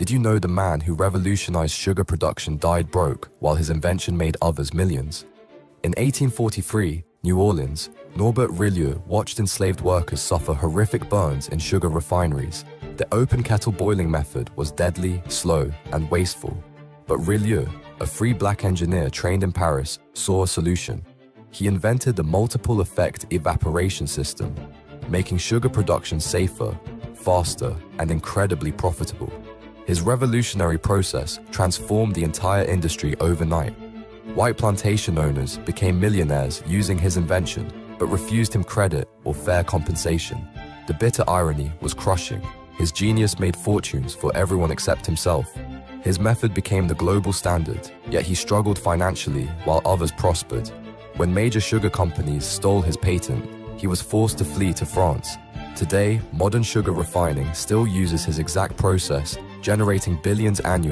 Did you know the man who revolutionized sugar production died broke while his invention made others millions? In 1843, New Orleans, Norbert Rillieux watched enslaved workers suffer horrific burns in sugar refineries. The open kettle boiling method was deadly, slow, and wasteful. But Rillieux, a free black engineer trained in Paris, saw a solution. He invented the multiple effect evaporation system, making sugar production safer, faster, and incredibly profitable. His revolutionary process transformed the entire industry overnight. White plantation owners became millionaires using his invention, but refused him credit or fair compensation. The bitter irony was crushing. His genius made fortunes for everyone except himself. His method became the global standard, yet he struggled financially while others prospered. When major sugar companies stole his patent, he was forced to flee to France. Today, modern sugar refining still uses his exact process, generating billions annually.